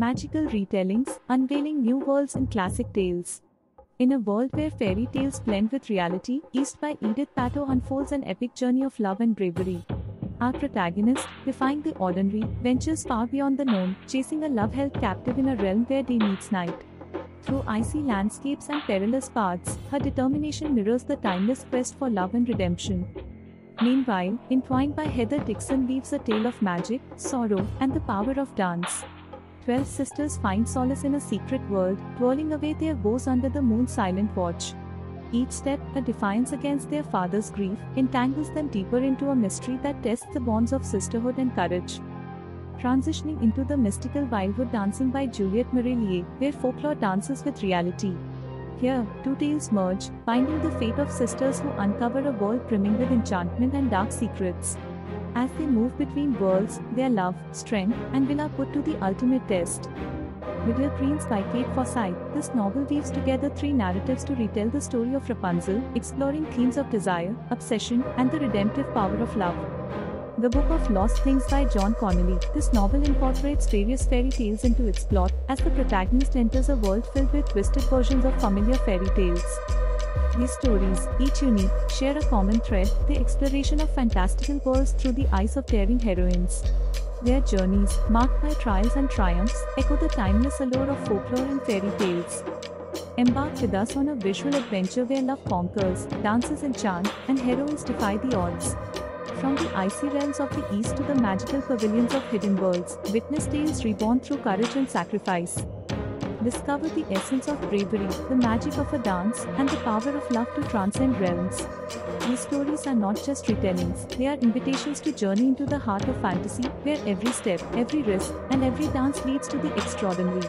magical retellings, unveiling new worlds in classic tales. In a world where fairy tales blend with reality, East by Edith Pato unfolds an epic journey of love and bravery. Our protagonist, defying the ordinary, ventures far beyond the known, chasing a love held captive in a realm where day meets night. Through icy landscapes and perilous paths, her determination mirrors the timeless quest for love and redemption. Meanwhile, Entwined by Heather Dixon weaves a tale of magic, sorrow, and the power of dance. 12 sisters find solace in a secret world, twirling away their woes under the moon's silent watch. Each step, a defiance against their father's grief, entangles them deeper into a mystery that tests the bonds of sisterhood and courage. Transitioning into the mystical Wildwood Dancing by Juliet Marillier, where folklore dances with reality. Here, two tales merge, binding the fate of sisters who uncover a world brimming with enchantment and dark secrets. As they move between worlds, their love, strength, and will are put to the ultimate test. Bitter Greens by Kate Forsyth, this novel weaves together three narratives to retell the story of Rapunzel, exploring themes of desire, obsession, and the redemptive power of love. The Book of Lost Things by John Connolly, this novel incorporates various fairy tales into its plot, as the protagonist enters a world filled with twisted versions of familiar fairy tales. These stories, each unique, share a common thread, the exploration of fantastical worlds through the eyes of daring heroines. Their journeys, marked by trials and triumphs, echo the timeless allure of folklore and fairy tales. Embark with us on a visual adventure where love conquers, dances enchant, and heroines defy the odds. From the icy realms of the East to the magical pavilions of hidden worlds, witness tales reborn through courage and sacrifice. Discover the essence of bravery, the magic of a dance, and the power of love to transcend realms. These stories are not just retellings, they are invitations to journey into the heart of fantasy, where every step, every risk, and every dance leads to the extraordinary.